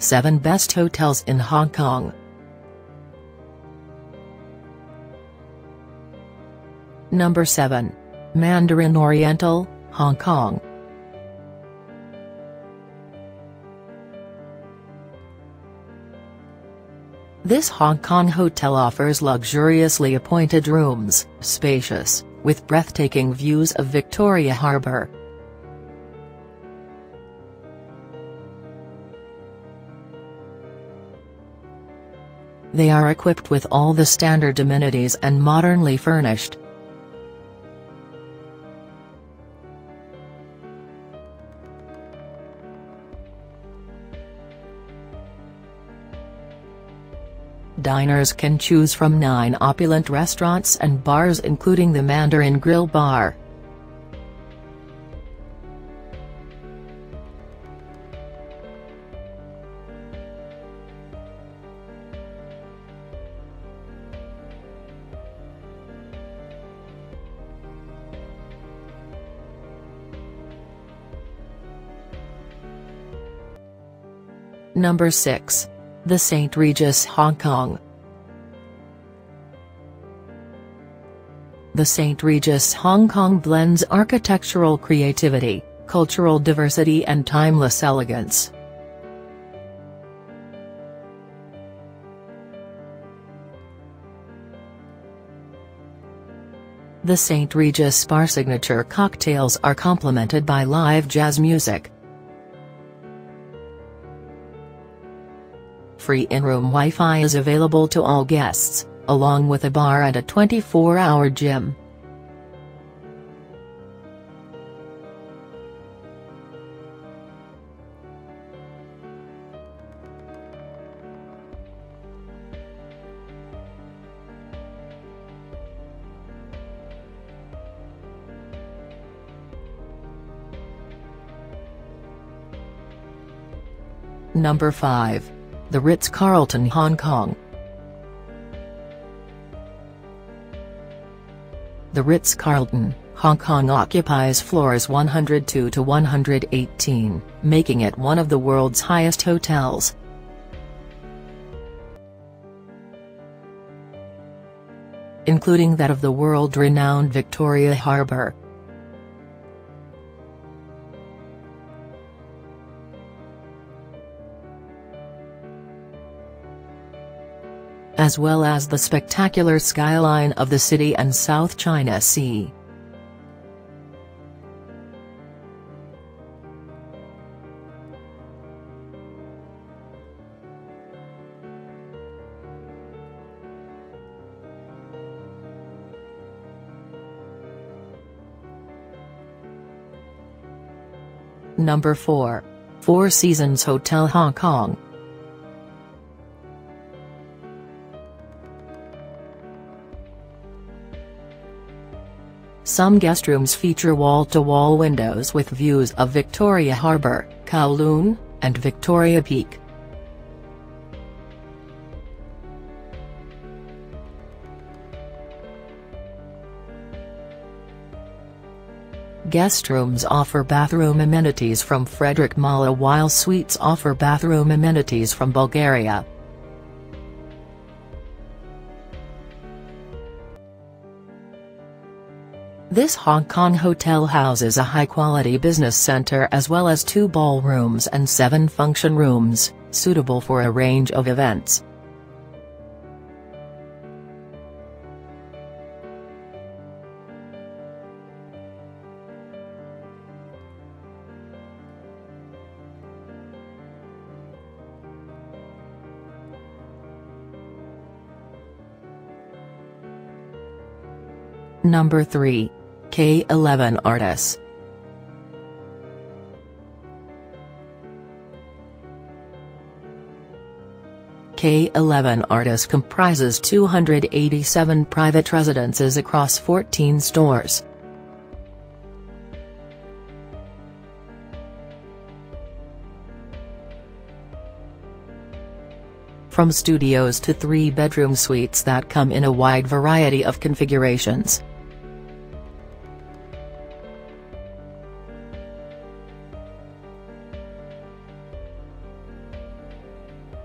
7 Best Hotels in Hong Kong. Number 7. Mandarin Oriental, Hong Kong. This Hong Kong hotel offers luxuriously appointed rooms, spacious, with breathtaking views of Victoria Harbour. They are equipped with all the standard amenities and modernly furnished. Diners can choose from 9 opulent restaurants and bars including the Mandarin Grill Bar. Number 6. The St. Regis Hong Kong. The St. Regis Hong Kong blends architectural creativity, cultural diversity and timeless elegance. The St. Regis Bar signature cocktails are complemented by live jazz music. Free in-room Wi-Fi is available to all guests, along with a bar and a 24-hour gym. Number 5. The Ritz-Carlton Hong Kong. The Ritz-Carlton, Hong Kong occupies floors 102 to 118, making it one of the world's highest hotels. Including that of the world-renowned Victoria Harbour. As well as the spectacular skyline of the city and South China Sea. Number 4. Four Seasons Hotel Hong Kong. Some guest rooms feature wall-to-wall windows with views of Victoria Harbour, Kowloon, and Victoria Peak. Guest rooms offer bathroom amenities from Frederick Mala, while suites offer bathroom amenities from Bulgaria. This Hong Kong hotel houses a high-quality business center as well as 2 ballrooms and 7 function rooms, suitable for a range of events. Number 3. K11 Artus. K11 Artus comprises 287 private residences across 14 stores. From studios to 3-bedroom suites that come in a wide variety of configurations.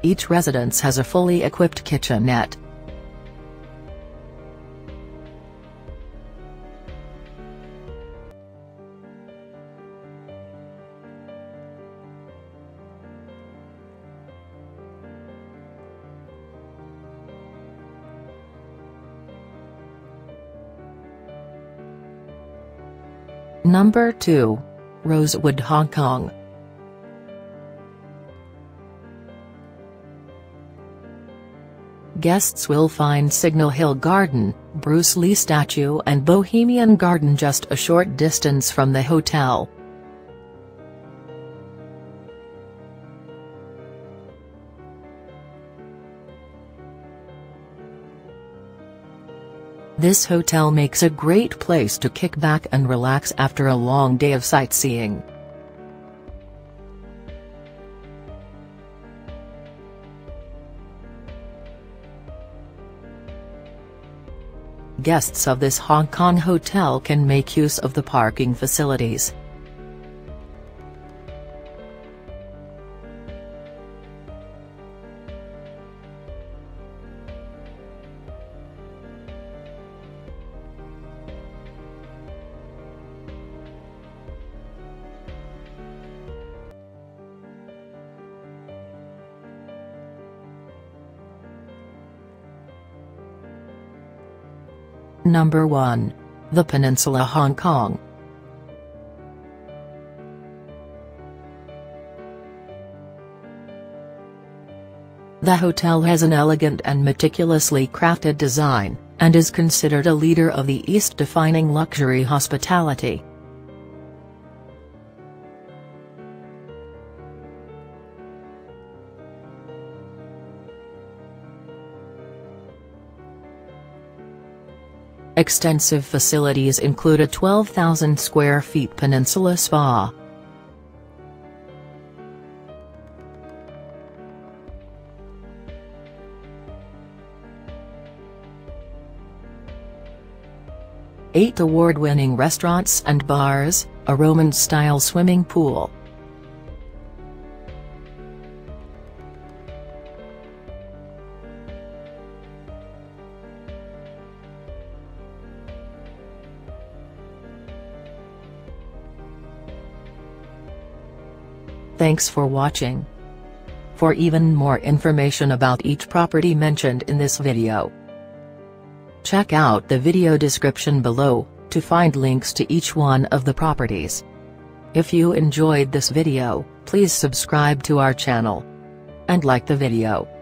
Each residence has a fully equipped kitchenette. Number 2. Rosewood, Hong Kong. Guests will find Signal Hill Garden, Bruce Lee statue and Bohemian Garden just a short distance from the hotel. This hotel makes a great place to kick back and relax after a long day of sightseeing. Guests of this Hong Kong hotel can make use of the parking facilities. Number 1. The Peninsula Hong Kong. The hotel has an elegant and meticulously crafted design, and is considered a leader of the East defining luxury hospitality. Extensive facilities include a 12,000 square feet peninsula spa, eight award-winning restaurants and bars, a Roman-style swimming pool, Thanks for watching. For even more information about each property mentioned in this video, check out the video description below to find links to each one of the properties. If you enjoyed this video, please subscribe to our channel and like the video.